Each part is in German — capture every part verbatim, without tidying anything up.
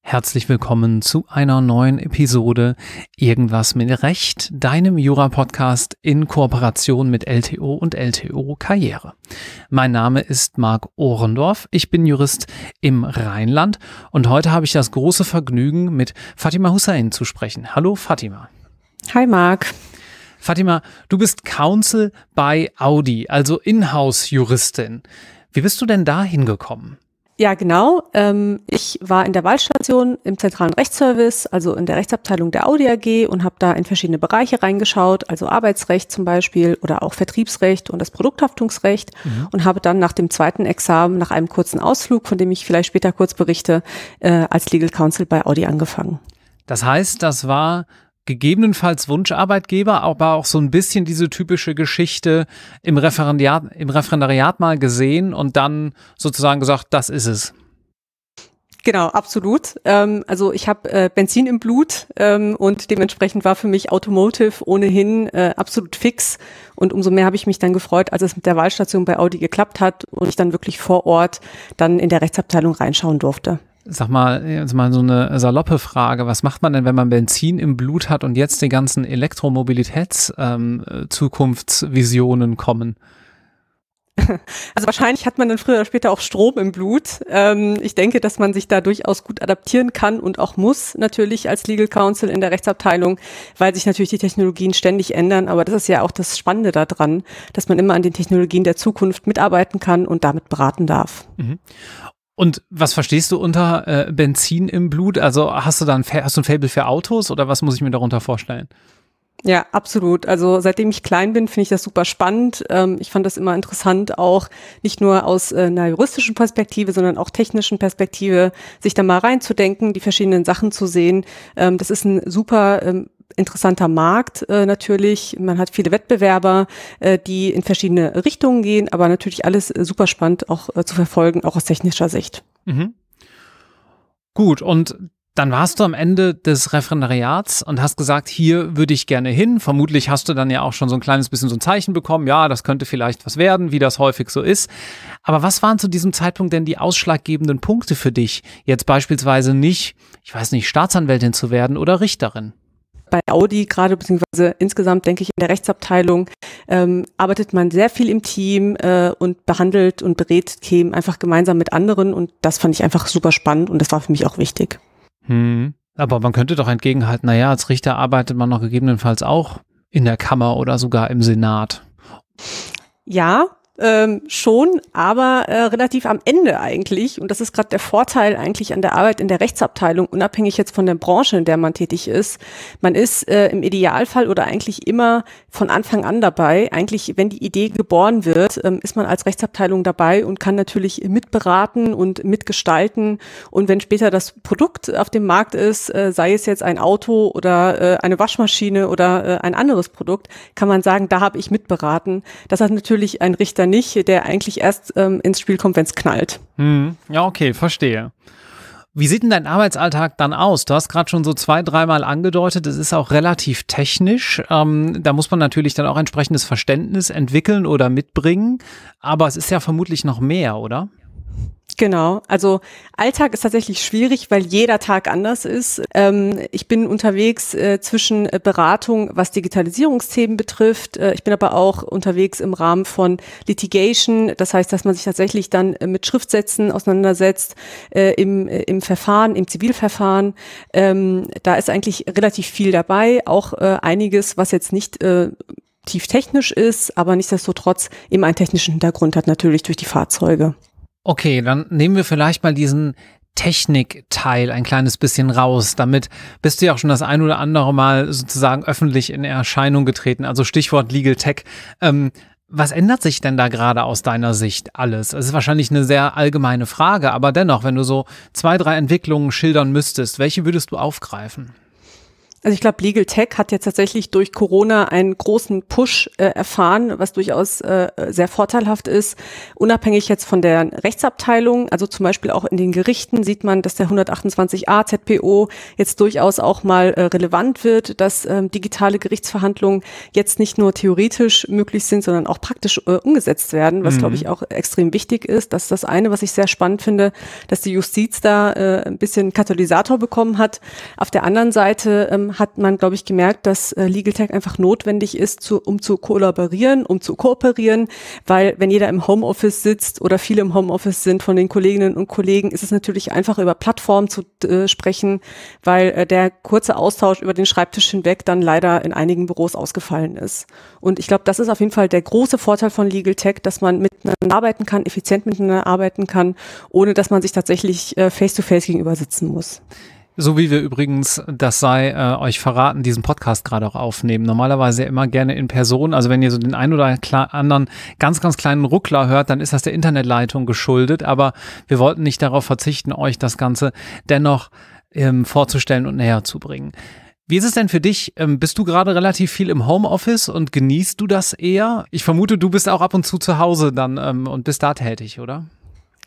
Herzlich willkommen zu einer neuen Episode Irgendwas mit Recht, deinem Jura-Podcast in Kooperation mit L T O und L T O-Karriere. Mein Name ist Marc Ohrendorf, ich bin Jurist im Rheinland und heute habe ich das große Vergnügen, mit Fatima Hussain zu sprechen. Hallo Fatima. Hi Marc. Fatima, du bist Counsel bei Audi, also Inhouse-Juristin. Wie bist du denn da hingekommen? Ja, genau. Ich war in der Wahlstation im zentralen Rechtsservice, also in der Rechtsabteilung der Audi A G und habe da in verschiedene Bereiche reingeschaut, also Arbeitsrecht zum Beispiel oder auch Vertriebsrecht und das Produkthaftungsrecht, mhm, und habe dann nach dem zweiten Examen, nach einem kurzen Ausflug, von dem ich vielleicht später kurz berichte, als Legal Counsel bei Audi angefangen. Das heißt, das war gegebenenfalls Wunscharbeitgeber, aber auch so ein bisschen diese typische Geschichte im Referendariat, im Referendariat mal gesehen und dann sozusagen gesagt, das ist es. Genau, absolut. Ähm, also ich habe äh, Benzin im Blut ähm, und dementsprechend war für mich Automotive ohnehin äh, absolut fix. Und umso mehr habe ich mich dann gefreut, als es mit der Wahlstation bei Audi geklappt hat und ich dann wirklich vor Ort dann in der Rechtsabteilung reinschauen durfte. Sag mal, jetzt mal so eine saloppe Frage. Was macht man denn, wenn man Benzin im Blut hat und jetzt die ganzen Elektromobilitäts-Zukunftsvisionen ähm, kommen? Also wahrscheinlich hat man dann früher oder später auch Strom im Blut. Ähm, ich denke, dass man sich da durchaus gut adaptieren kann und auch muss natürlich als Legal Counsel in der Rechtsabteilung, weil sich natürlich die Technologien ständig ändern. Aber das ist ja auch das Spannende daran, dass man immer an den Technologien der Zukunft mitarbeiten kann und damit beraten darf. Mhm. Und was verstehst du unter äh, Benzin im Blut? Also hast du da ein, hast du ein Faible für Autos oder was muss ich mir darunter vorstellen? Ja, absolut. Also seitdem ich klein bin, finde ich das super spannend. Ähm, ich fand das immer interessant, auch nicht nur aus äh, einer juristischen Perspektive, sondern auch technischen Perspektive, sich da mal reinzudenken, die verschiedenen Sachen zu sehen. Ähm, das ist ein super ähm, interessanter Markt äh, natürlich. Man hat viele Wettbewerber, äh, die in verschiedene Richtungen gehen, aber natürlich alles äh, super spannend auch äh, zu verfolgen, auch aus technischer Sicht. Mhm. Gut, und dann warst du am Ende des Referendariats und hast gesagt, hier würde ich gerne hin. Vermutlich hast du dann ja auch schon so ein kleines bisschen so ein Zeichen bekommen. Ja, das könnte vielleicht was werden, wie das häufig so ist. Aber was waren zu diesem Zeitpunkt denn die ausschlaggebenden Punkte für dich? Jetzt beispielsweise nicht, ich weiß nicht, Staatsanwältin zu werden oder Richterin? Bei Audi gerade, beziehungsweise insgesamt denke ich in der Rechtsabteilung, ähm, arbeitet man sehr viel im Team äh, und behandelt und berät Themen einfach gemeinsam mit anderen und das fand ich einfach super spannend und das war für mich auch wichtig. Hm. Aber man könnte doch entgegenhalten, naja, als Richter arbeitet man noch gegebenenfalls auch in der Kammer oder sogar im Senat. Ja, Ähm, schon, aber äh, relativ am Ende eigentlich und das ist gerade der Vorteil eigentlich an der Arbeit in der Rechtsabteilung, unabhängig jetzt von der Branche, in der man tätig ist. Man ist äh, im Idealfall oder eigentlich immer von Anfang an dabei, eigentlich wenn die Idee geboren wird, ähm, ist man als Rechtsabteilung dabei und kann natürlich mitberaten und mitgestalten und wenn später das Produkt auf dem Markt ist, äh, sei es jetzt ein Auto oder äh, eine Waschmaschine oder äh, ein anderes Produkt, kann man sagen, da habe ich mitberaten. Das hat natürlich ein Richter nicht, der eigentlich erst ähm, ins Spiel kommt, wenn es knallt. Hm. Ja, okay, verstehe. Wie sieht denn dein Arbeitsalltag dann aus? Du hast gerade schon so zwei, dreimal angedeutet, es ist auch relativ technisch. Ähm, da muss man natürlich dann auch entsprechendes Verständnis entwickeln oder mitbringen. Aber es ist ja vermutlich noch mehr, oder? Genau, also Alltag ist tatsächlich schwierig, weil jeder Tag anders ist. Ähm, ich bin unterwegs äh, zwischen Beratung, was Digitalisierungsthemen betrifft. Äh, ich bin aber auch unterwegs im Rahmen von Litigation. Das heißt, dass man sich tatsächlich dann äh, mit Schriftsätzen auseinandersetzt äh, im, äh, im Verfahren, im Zivilverfahren. Ähm, da ist eigentlich relativ viel dabei, auch äh, einiges, was jetzt nicht äh, tief technisch ist, aber nichtsdestotrotz eben einen technischen Hintergrund hat, natürlich durch die Fahrzeuge. Okay, dann nehmen wir vielleicht mal diesen Technikteil ein kleines bisschen raus. Damit bist du ja auch schon das ein oder andere Mal sozusagen öffentlich in Erscheinung getreten. Also Stichwort Legal Tech. Ähm, was ändert sich denn da gerade aus deiner Sicht alles? Es ist wahrscheinlich eine sehr allgemeine Frage, aber dennoch, wenn du so zwei, drei Entwicklungen schildern müsstest, welche würdest du aufgreifen? Also ich glaube, Legal Tech hat jetzt tatsächlich durch Corona einen großen Push äh, erfahren, was durchaus äh, sehr vorteilhaft ist. Unabhängig jetzt von der Rechtsabteilung, also zum Beispiel auch in den Gerichten sieht man, dass der hundertachtundzwanzig a Z P O jetzt durchaus auch mal äh, relevant wird, dass ähm, digitale Gerichtsverhandlungen jetzt nicht nur theoretisch möglich sind, sondern auch praktisch äh, umgesetzt werden, was, mhm. glaube ich, auch extrem wichtig ist. Das ist das eine, was ich sehr spannend finde, dass die Justiz da äh, ein bisschen Katalysator bekommen hat. Auf der anderen Seite ähm, hat man, glaube ich, gemerkt, dass äh, Legal Tech einfach notwendig ist, zu, um zu kollaborieren, um zu kooperieren, weil wenn jeder im Homeoffice sitzt oder viele im Homeoffice sind von den Kolleginnen und Kollegen, ist es natürlich einfach, über Plattformen zu äh, sprechen, weil äh, der kurze Austausch über den Schreibtisch hinweg dann leider in einigen Büros ausgefallen ist. Und ich glaube, das ist auf jeden Fall der große Vorteil von Legal Tech, dass man miteinander arbeiten kann, effizient miteinander arbeiten kann, ohne dass man sich tatsächlich äh, face-to-face gegenüber sitzen muss. So wie wir übrigens, das sei äh, euch verraten, diesen Podcast gerade auch aufnehmen. Normalerweise immer gerne in Person. Also wenn ihr so den einen oder anderen ganz, ganz kleinen Ruckler hört, dann ist das der Internetleitung geschuldet. Aber wir wollten nicht darauf verzichten, euch das Ganze dennoch ähm, vorzustellen und näher zu bringen. Wie ist es denn für dich? Ähm, bist du gerade relativ viel im Homeoffice und genießt du das eher? Ich vermute, du bist auch ab und zu zu Hause dann ähm, und bist da tätig, oder?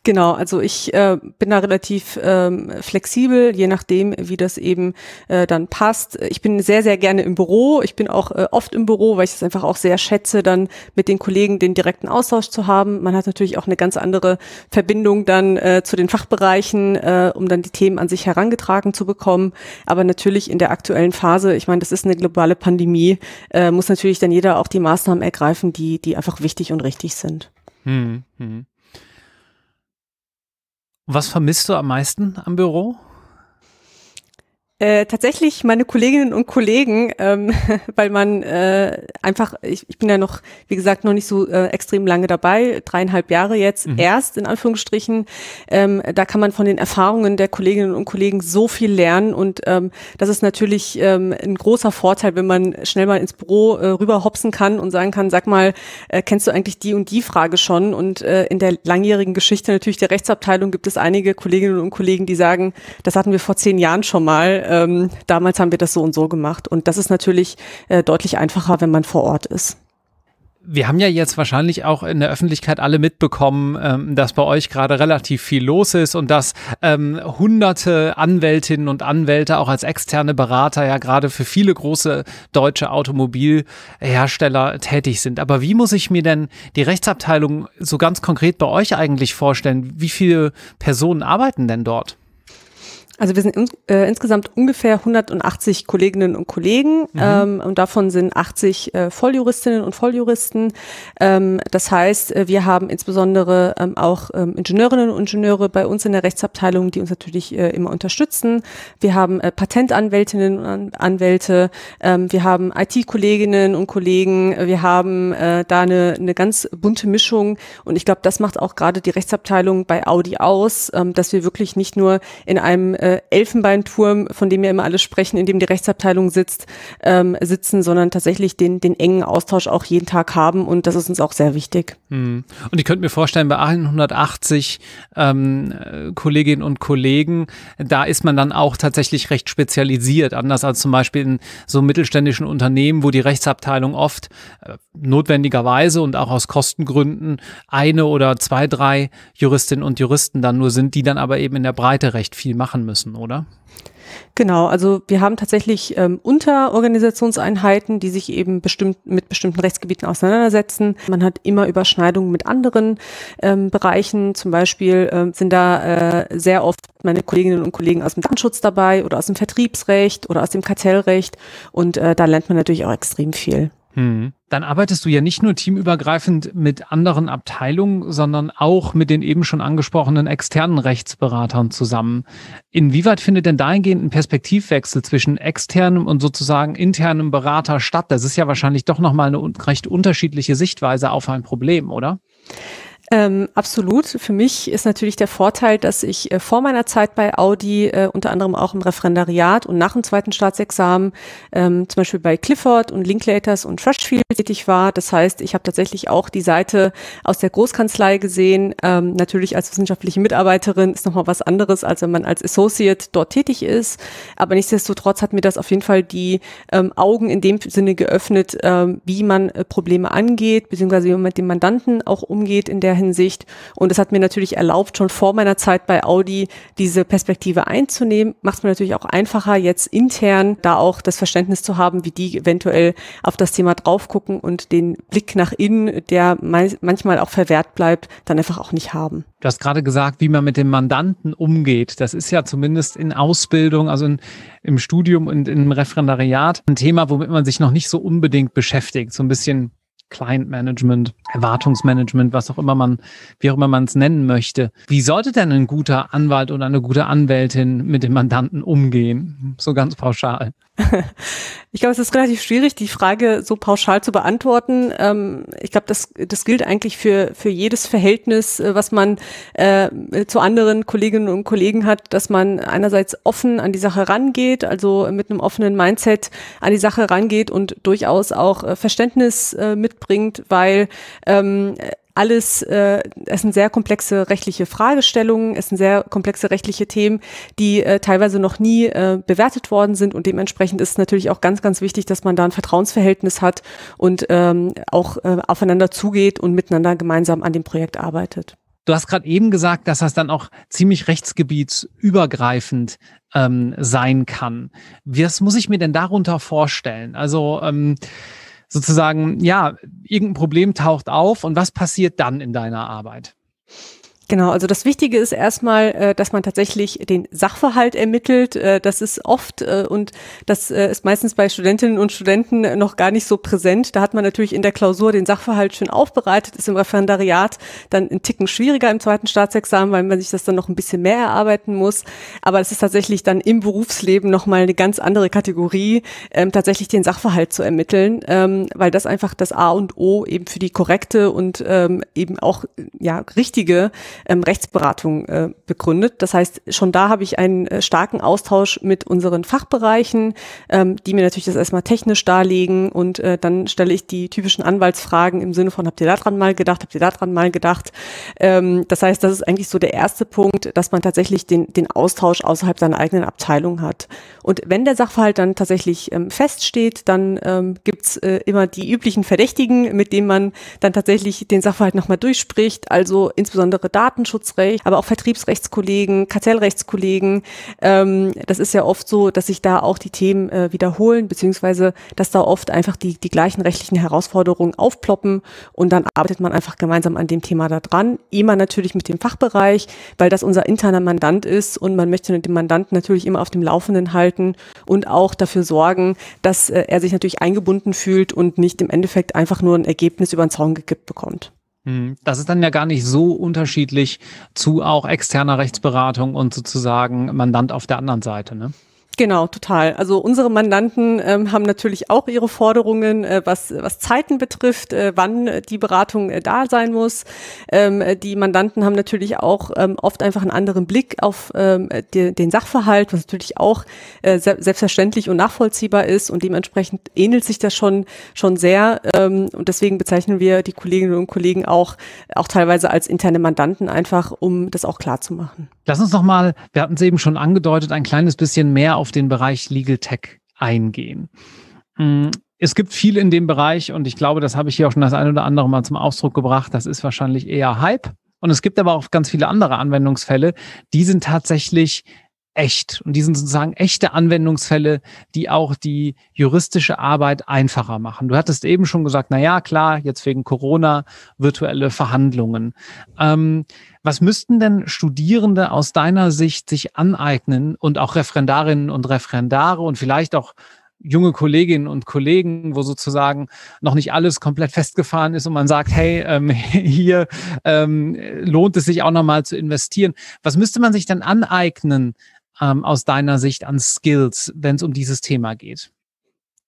Genau, also ich äh, bin da relativ ähm, flexibel, je nachdem, wie das eben äh, dann passt. Ich bin sehr, sehr gerne im Büro. Ich bin auch äh, oft im Büro, weil ich es einfach auch sehr schätze, dann mit den Kollegen den direkten Austausch zu haben. Man hat natürlich auch eine ganz andere Verbindung dann äh, zu den Fachbereichen, äh, um dann die Themen an sich herangetragen zu bekommen. Aber natürlich in der aktuellen Phase, ich meine, das ist eine globale Pandemie, äh, muss natürlich dann jeder auch die Maßnahmen ergreifen, die, die einfach wichtig und richtig sind. Hm, hm. Was vermisst du am meisten am Büro? Äh, tatsächlich meine Kolleginnen und Kollegen, ähm, weil man äh, einfach, ich, ich bin ja noch, wie gesagt, noch nicht so äh, extrem lange dabei, dreieinhalb Jahre jetzt mhm. erst, in Anführungsstrichen. Ähm, da kann man von den Erfahrungen der Kolleginnen und Kollegen so viel lernen und ähm, das ist natürlich ähm, ein großer Vorteil, wenn man schnell mal ins Büro äh, rüberhopsen kann und sagen kann, sag mal, äh, kennst du eigentlich die und die Frage schon? Und äh, in der langjährigen Geschichte natürlich der Rechtsabteilung gibt es einige Kolleginnen und Kollegen, die sagen, das hatten wir vor zehn Jahren schon mal. Ähm, damals haben wir das so und so gemacht und das ist natürlich äh, deutlich einfacher, wenn man vor Ort ist. Wir haben ja jetzt wahrscheinlich auch in der Öffentlichkeit alle mitbekommen, ähm, dass bei euch gerade relativ viel los ist und dass ähm, hunderte Anwältinnen und Anwälte auch als externe Berater ja gerade für viele große deutsche Automobilhersteller tätig sind. Aber wie muss ich mir denn die Rechtsabteilung so ganz konkret bei euch eigentlich vorstellen? Wie viele Personen arbeiten denn dort? Also wir sind in, äh, insgesamt ungefähr hundertachtzig Kolleginnen und Kollegen mhm. ähm, und davon sind achtzig äh, Volljuristinnen und Volljuristen. Ähm, das heißt, wir haben insbesondere ähm, auch ähm, Ingenieurinnen und Ingenieure bei uns in der Rechtsabteilung, die uns natürlich äh, immer unterstützen. Wir haben äh, Patentanwältinnen und Anwälte, ähm, wir haben I T-Kolleginnen und Kollegen, wir haben äh, da eine, eine ganz bunte Mischung und ich glaube, das macht auch gerade die Rechtsabteilung bei Audi aus, ähm, dass wir wirklich nicht nur in einem äh, Elfenbeinturm, von dem ja immer alle sprechen, in dem die Rechtsabteilung sitzt, ähm, sitzen, sondern tatsächlich den, den engen Austausch auch jeden Tag haben und das ist uns auch sehr wichtig. Und ich könnte mir vorstellen, bei hundertachtzig ähm, Kolleginnen und Kollegen, da ist man dann auch tatsächlich recht spezialisiert, anders als zum Beispiel in so mittelständischen Unternehmen, wo die Rechtsabteilung oft äh, notwendigerweise und auch aus Kostengründen eine oder zwei, drei Juristinnen und Juristen dann nur sind, die dann aber eben in der Breite recht viel machen müssen. Oder? Genau, also wir haben tatsächlich ähm, Unterorganisationseinheiten, die sich eben bestimmt mit bestimmten Rechtsgebieten auseinandersetzen. Man hat immer Überschneidungen mit anderen ähm, Bereichen. Zum Beispiel ähm, sind da äh, sehr oft meine Kolleginnen und Kollegen aus dem Datenschutz dabei oder aus dem Vertriebsrecht oder aus dem Kartellrecht. Und äh, da lernt man natürlich auch extrem viel. Hm. Dann arbeitest du ja nicht nur teamübergreifend mit anderen Abteilungen, sondern auch mit den eben schon angesprochenen externen Rechtsberatern zusammen. Inwieweit findet denn dahingehend ein Perspektivwechsel zwischen externem und sozusagen internem Berater statt? Das ist ja wahrscheinlich doch nochmal eine recht unterschiedliche Sichtweise auf ein Problem, oder? Ähm, absolut. Für mich ist natürlich der Vorteil, dass ich äh, vor meiner Zeit bei Audi äh, unter anderem auch im Referendariat und nach dem zweiten Staatsexamen ähm, zum Beispiel bei Clifford und Linklaters und Freshfields tätig war. Das heißt, ich habe tatsächlich auch die Seite aus der Großkanzlei gesehen. Ähm, natürlich als wissenschaftliche Mitarbeiterin ist nochmal was anderes, als wenn man als Associate dort tätig ist. Aber nichtsdestotrotz hat mir das auf jeden Fall die ähm, Augen in dem Sinne geöffnet, ähm, wie man äh, Probleme angeht, beziehungsweise wie man mit dem Mandanten auch umgeht in der Hinsicht. Und das hat mir natürlich erlaubt, schon vor meiner Zeit bei Audi diese Perspektive einzunehmen. Macht es mir natürlich auch einfacher, jetzt intern da auch das Verständnis zu haben, wie die eventuell auf das Thema drauf gucken und den Blick nach innen, der manchmal auch verwehrt bleibt, dann einfach auch nicht haben. Du hast gerade gesagt, wie man mit dem Mandanten umgeht. Das ist ja zumindest in Ausbildung, also in, im Studium und im Referendariat ein Thema, womit man sich noch nicht so unbedingt beschäftigt. So ein bisschen Client-Management, Erwartungsmanagement, was auch immer man, wie auch immer man es nennen möchte. Wie sollte denn ein guter Anwalt oder eine gute Anwältin mit dem Mandanten umgehen? So ganz pauschal. Ich glaube, es ist relativ schwierig, die Frage so pauschal zu beantworten. Ich glaube, das, das gilt eigentlich für, für jedes Verhältnis, was man äh, zu anderen Kolleginnen und Kollegen hat, dass man einerseits offen an die Sache rangeht, also mit einem offenen Mindset an die Sache rangeht und durchaus auch Verständnis äh, mitbringt, weil ähm, Alles, äh, es sind sehr komplexe rechtliche Fragestellungen, es sind sehr komplexe rechtliche Themen, die äh, teilweise noch nie äh, bewertet worden sind, und dementsprechend ist es natürlich auch ganz, ganz wichtig, dass man da ein Vertrauensverhältnis hat und ähm, auch äh, aufeinander zugeht und miteinander gemeinsam an dem Projekt arbeitet. Du hast gerade eben gesagt, dass das dann auch ziemlich rechtsgebietsübergreifend ähm, sein kann. Was muss ich mir denn darunter vorstellen? Also ähm sozusagen, ja, irgendein Problem taucht auf, und was passiert dann in deiner Arbeit? Genau, also das Wichtige ist erstmal, dass man tatsächlich den Sachverhalt ermittelt. Das ist oft, und das ist meistens bei Studentinnen und Studenten noch gar nicht so präsent. Da hat man natürlich in der Klausur den Sachverhalt schön aufbereitet, ist im Referendariat dann ein Ticken schwieriger im zweiten Staatsexamen, weil man sich das dann noch ein bisschen mehr erarbeiten muss. Aber es ist tatsächlich dann im Berufsleben nochmal eine ganz andere Kategorie, tatsächlich den Sachverhalt zu ermitteln, weil das einfach das A und O eben für die korrekte und eben auch ja richtige Ähm, Rechtsberatung äh, begründet. Das heißt, schon da habe ich einen äh, starken Austausch mit unseren Fachbereichen, ähm, die mir natürlich das erstmal technisch darlegen, und äh, dann stelle ich die typischen Anwaltsfragen im Sinne von, habt ihr da dran mal gedacht, habt ihr da dran mal gedacht? Ähm, das heißt, das ist eigentlich so der erste Punkt, dass man tatsächlich den, den Austausch außerhalb seiner eigenen Abteilung hat. Und wenn der Sachverhalt dann tatsächlich ähm, feststeht, dann ähm, gibt es äh, immer die üblichen Verdächtigen, mit denen man dann tatsächlich den Sachverhalt nochmal durchspricht, also insbesondere da Datenschutzrecht, aber auch Vertriebsrechtskollegen, Kartellrechtskollegen. Ähm, das ist ja oft so, dass sich da auch die Themen äh, wiederholen, beziehungsweise dass da oft einfach die, die gleichen rechtlichen Herausforderungen aufploppen, und dann arbeitet man einfach gemeinsam an dem Thema da dran. Immer natürlich mit dem Fachbereich, weil das unser interner Mandant ist, und man möchte den Mandanten natürlich immer auf dem Laufenden halten und auch dafür sorgen, dass äh, er sich natürlich eingebunden fühlt und nicht im Endeffekt einfach nur ein Ergebnis über den Zaun gekippt bekommt. Das ist dann ja gar nicht so unterschiedlich zu auch externer Rechtsberatung und sozusagen Mandant auf der anderen Seite, ne? Genau, total. Also unsere Mandanten ähm, haben natürlich auch ihre Forderungen, äh, was, was Zeiten betrifft, äh, wann die Beratung äh, da sein muss. Ähm, die Mandanten haben natürlich auch ähm, oft einfach einen anderen Blick auf ähm, die, den Sachverhalt, was natürlich auch äh, se selbstverständlich und nachvollziehbar ist, und dementsprechend ähnelt sich das schon schon sehr. Ähm, und deswegen bezeichnen wir die Kolleginnen und Kollegen auch auch teilweise als interne Mandanten, einfach um das auch klar zu machen. Lass uns noch mal, wir hatten es eben schon angedeutet, ein kleines bisschen mehr auf den Bereich Legal Tech eingehen. Es gibt viel in dem Bereich, und ich glaube, das habe ich hier auch schon das ein oder andere Mal zum Ausdruck gebracht. Das ist wahrscheinlich eher Hype. Und es gibt aber auch ganz viele andere Anwendungsfälle, die sind tatsächlich echt. Und die sind sozusagen echte Anwendungsfälle, die auch die juristische Arbeit einfacher machen. Du hattest eben schon gesagt, na ja, klar, jetzt wegen Corona virtuelle Verhandlungen. Ähm, was müssten denn Studierende aus deiner Sicht sich aneignen, und auch Referendarinnen und Referendare und vielleicht auch junge Kolleginnen und Kollegen, wo sozusagen noch nicht alles komplett festgefahren ist und man sagt, hey, ähm, hier ähm, lohnt es sich auch nochmal zu investieren. Was müsste man sich denn aneignen, Ähm, aus deiner Sicht an Skills, wenn es um dieses Thema geht?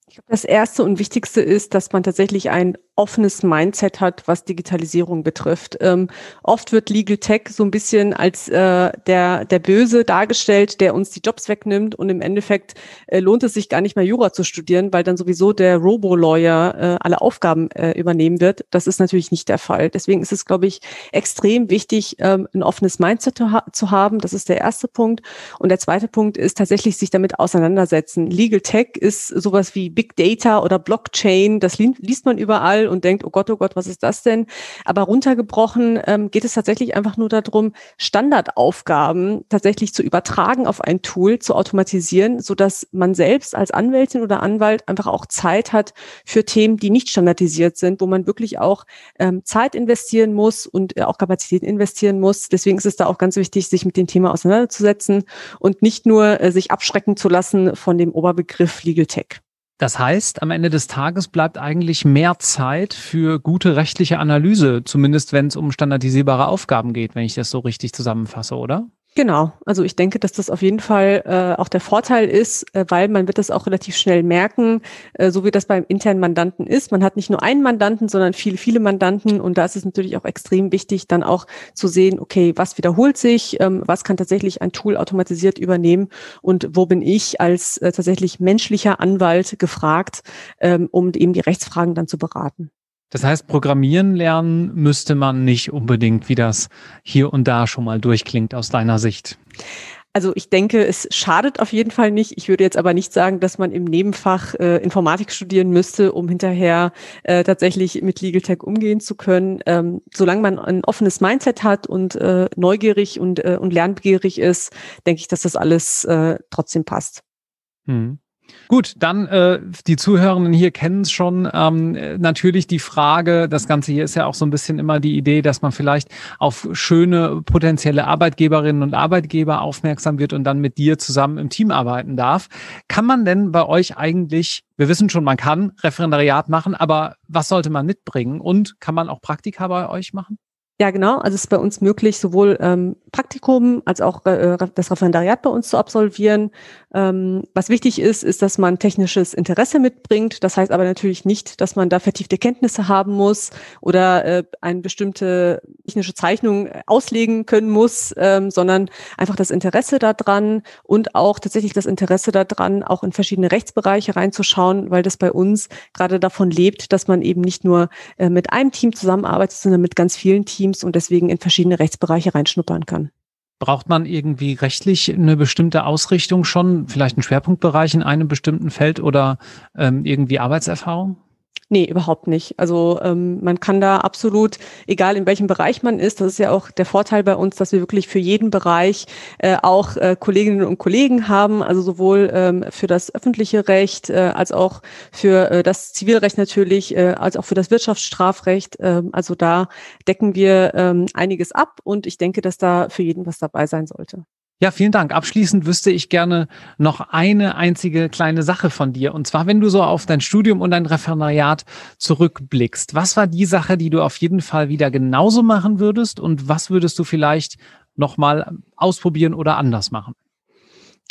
Ich glaube, das Erste und Wichtigste ist, dass man tatsächlich ein offenes Mindset hat, was Digitalisierung betrifft. Ähm, oft wird Legal Tech so ein bisschen als äh, der der Böse dargestellt, der uns die Jobs wegnimmt, und im Endeffekt äh, lohnt es sich gar nicht mehr Jura zu studieren, weil dann sowieso der Robo-Lawyer äh, alle Aufgaben äh, übernehmen wird. Das ist natürlich nicht der Fall. Deswegen ist es, glaube ich, extrem wichtig, ähm, ein offenes Mindset zu, ha- zu haben. Das ist der erste Punkt. Und der zweite Punkt ist tatsächlich, sich damit auseinandersetzen. Legal Tech ist sowas wie Big Data oder Blockchain. Das li- liest man überall und denkt, oh Gott, oh Gott, was ist das denn? Aber runtergebrochen ähm, geht es tatsächlich einfach nur darum, Standardaufgaben tatsächlich zu übertragen auf ein Tool, zu automatisieren, sodass man selbst als Anwältin oder Anwalt einfach auch Zeit hat für Themen, die nicht standardisiert sind, wo man wirklich auch ähm, Zeit investieren muss und äh, auch Kapazitäten investieren muss. Deswegen ist es da auch ganz wichtig, sich mit dem Thema auseinanderzusetzen und nicht nur äh, sich abschrecken zu lassen von dem Oberbegriff Legal Tech. Das heißt, am Ende des Tages bleibt eigentlich mehr Zeit für gute rechtliche Analyse, zumindest wenn es um standardisierbare Aufgaben geht, wenn ich das so richtig zusammenfasse, oder? Genau, also ich denke, dass das auf jeden Fall äh, auch der Vorteil ist, äh, weil man wird das auch relativ schnell merken, äh, so wie das beim internen Mandanten ist. Man hat nicht nur einen Mandanten, sondern viele, viele Mandanten, und da ist es natürlich auch extrem wichtig, dann auch zu sehen, okay, was wiederholt sich, ähm, was kann tatsächlich ein Tool automatisiert übernehmen und wo bin ich als äh, tatsächlich menschlicher Anwalt gefragt, ähm, um eben die Rechtsfragen dann zu beraten. Das heißt, Programmieren lernen müsste man nicht unbedingt, wie das hier und da schon mal durchklingt aus deiner Sicht. Also ich denke, es schadet auf jeden Fall nicht. Ich würde jetzt aber nicht sagen, dass man im Nebenfach äh, Informatik studieren müsste, um hinterher äh, tatsächlich mit Legal Tech umgehen zu können. Ähm, solange man ein offenes Mindset hat und äh, neugierig und, äh, und lernbegierig ist, denke ich, dass das alles äh, trotzdem passt. Hm. Gut, dann äh, die Zuhörenden hier kennen es schon. Ähm, natürlich die Frage, das Ganze hier ist ja auch so ein bisschen immer die Idee, dass man vielleicht auf schöne potenzielle Arbeitgeberinnen und Arbeitgeber aufmerksam wird und dann mit dir zusammen im Team arbeiten darf. Kann man denn bei euch eigentlich, wir wissen schon, man kann Referendariat machen, aber was sollte man mitbringen, und kann man auch Praktika bei euch machen? Ja, genau. Also es ist bei uns möglich, sowohl ähm, Praktikum als auch äh, das Referendariat bei uns zu absolvieren. Ähm, was wichtig ist, ist, dass man technisches Interesse mitbringt. Das heißt aber natürlich nicht, dass man da vertiefte Kenntnisse haben muss oder äh, eine bestimmte technische Zeichnung auslegen können muss, ähm, sondern einfach das Interesse daran und auch tatsächlich das Interesse daran, auch in verschiedene Rechtsbereiche reinzuschauen, weil das bei uns gerade davon lebt, dass man eben nicht nur äh, mit einem Team zusammenarbeitet, sondern mit ganz vielen Teams. Und deswegen in verschiedene Rechtsbereiche reinschnuppern kann. Braucht man irgendwie rechtlich eine bestimmte Ausrichtung schon, vielleicht einen Schwerpunktbereich in einem bestimmten Feld oder ähm, irgendwie Arbeitserfahrung? Nee, überhaupt nicht. Also ähm, man kann da absolut, egal in welchem Bereich man ist, das ist ja auch der Vorteil bei uns, dass wir wirklich für jeden Bereich äh, auch äh, Kolleginnen und Kollegen haben, also sowohl ähm, für das öffentliche Recht äh, als auch für äh, das Zivilrecht natürlich, äh, als auch für das Wirtschaftsstrafrecht. Äh, also da decken wir äh, einiges ab, und ich denke, dass da für jeden was dabei sein sollte. Ja, vielen Dank. Abschließend wüsste ich gerne noch eine einzige kleine Sache von dir. Und zwar, wenn du so auf dein Studium und dein Referendariat zurückblickst, was war die Sache, die du auf jeden Fall wieder genauso machen würdest, und was würdest du vielleicht nochmal ausprobieren oder anders machen?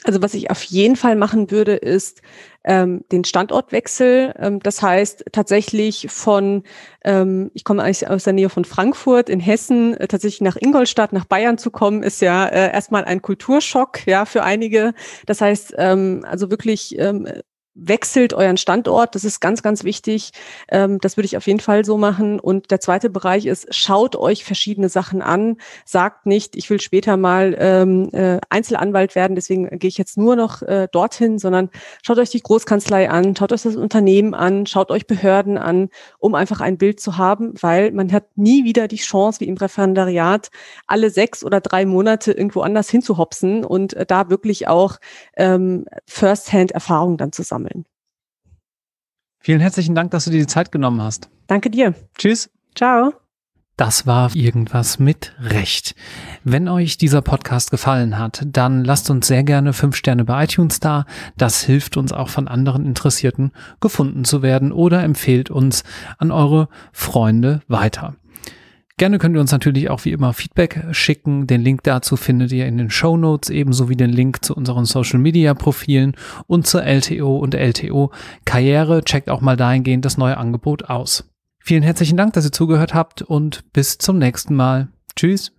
Also was ich auf jeden Fall machen würde, ist ähm, den Standortwechsel. Ähm, das heißt tatsächlich von, ähm, ich komme eigentlich aus der Nähe von Frankfurt in Hessen, äh, tatsächlich nach Ingolstadt, nach Bayern zu kommen, ist ja äh, erstmal ein Kulturschock, ja, für einige. Das heißt ähm, also wirklich ähm, wechselt euren Standort, das ist ganz, ganz wichtig. Ähm, das würde ich auf jeden Fall so machen. Und der zweite Bereich ist, schaut euch verschiedene Sachen an. Sagt nicht, ich will später mal ähm, äh, Einzelanwalt werden, deswegen gehe ich jetzt nur noch äh, dorthin, sondern schaut euch die Großkanzlei an, schaut euch das Unternehmen an, schaut euch Behörden an, um einfach ein Bild zu haben, weil man hat nie wieder die Chance, wie im Referendariat, alle sechs oder drei Monate irgendwo anders hinzuhopsen und äh, da wirklich auch ähm, First-Hand-Erfahrung dann zusammen. Vielen herzlichen Dank, dass du dir die Zeit genommen hast. Danke dir. Tschüss. Ciao. Das war Irgendwas mit Recht. Wenn euch dieser Podcast gefallen hat, dann lasst uns sehr gerne fünf Sterne bei iTunes da. Das hilft uns auch, von anderen Interessierten gefunden zu werden, oder empfehlt uns an eure Freunde weiter. Gerne könnt ihr uns natürlich auch wie immer Feedback schicken. Den Link dazu findet ihr in den Shownotes, ebenso wie den Link zu unseren Social-Media-Profilen und zur L T O und L T O-Karriere. Checkt auch mal dahingehend das neue Angebot aus. Vielen herzlichen Dank, dass ihr zugehört habt und bis zum nächsten Mal. Tschüss.